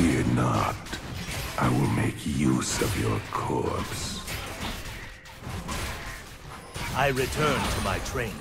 Fear not. I will make use of your corpse. I return to my training.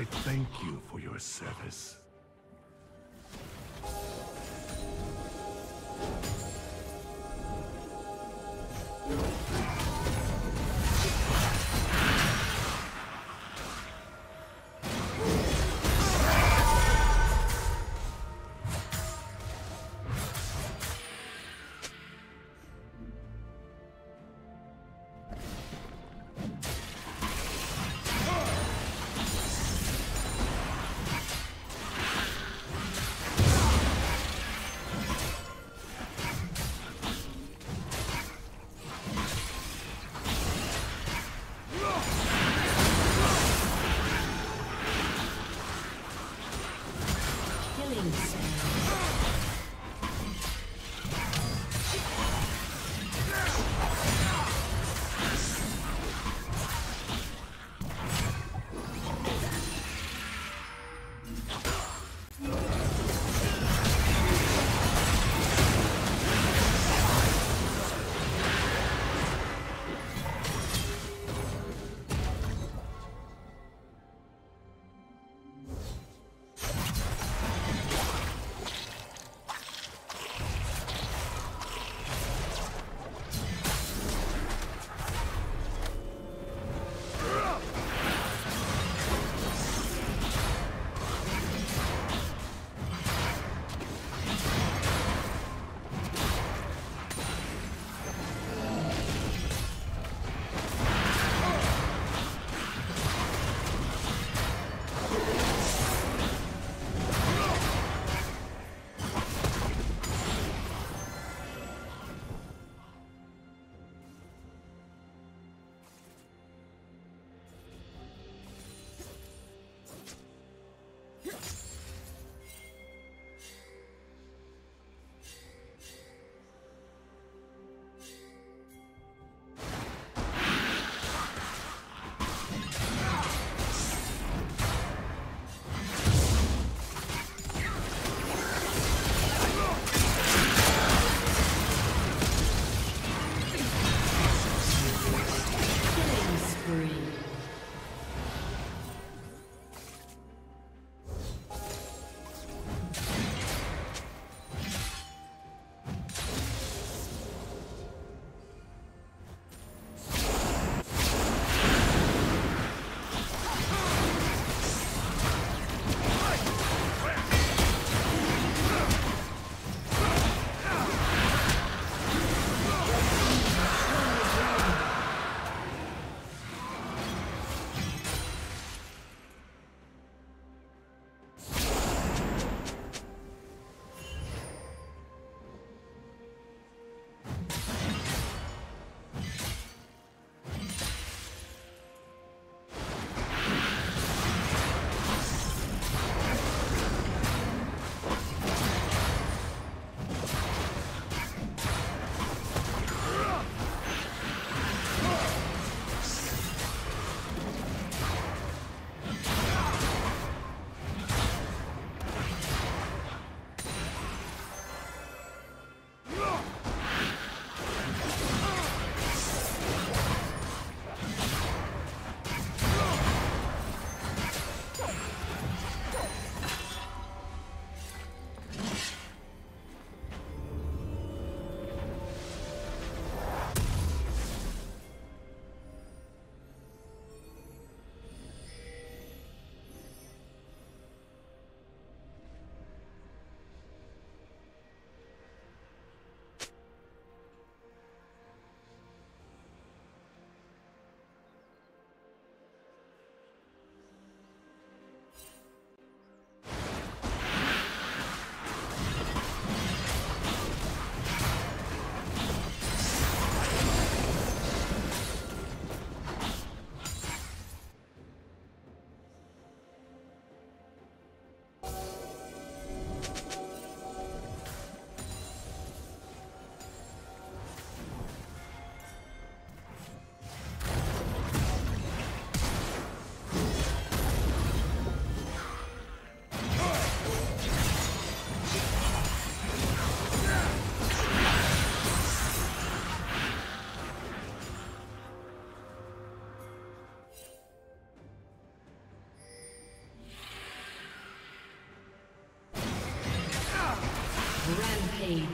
I thank you for your service. Rampage.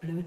Blue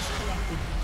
disconnected.